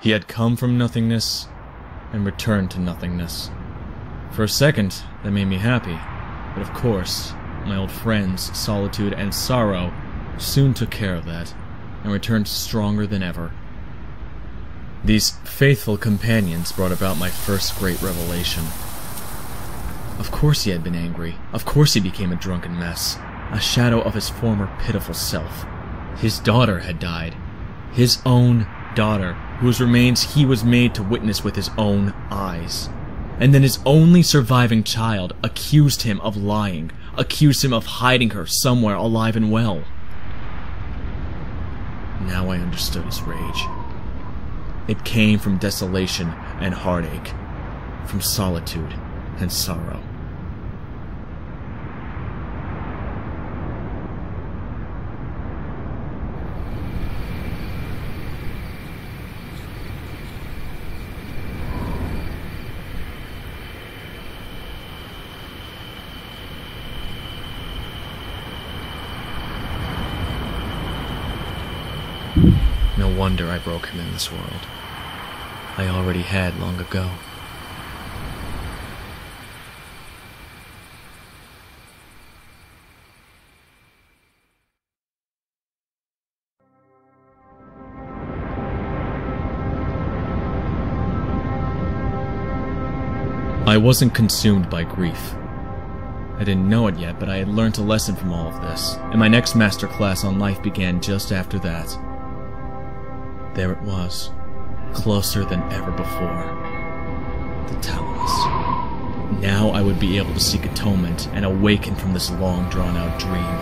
He had come from nothingness and returned to nothingness. For a second, that made me happy, but of course, my old friends, solitude, and sorrow soon took care of that, and returned stronger than ever. These faithful companions brought about my first great revelation. Of course he had been angry. Of course he became a drunken mess, a shadow of his former pitiful self. His daughter had died. His own daughter, whose remains he was made to witness with his own eyes. And then his only surviving child accused him of lying, accused him of hiding her somewhere alive and well. Now I understood his rage. It came from desolation and heartache, from solitude and sorrow. No wonder I broke him in this world. I already had long ago. I wasn't consumed by grief. I didn't know it yet, but I had learned a lesson from all of this, and my next master class on life began just after that. There it was, closer than ever before. The Talos. Now I would be able to seek atonement and awaken from this long drawn-out dream.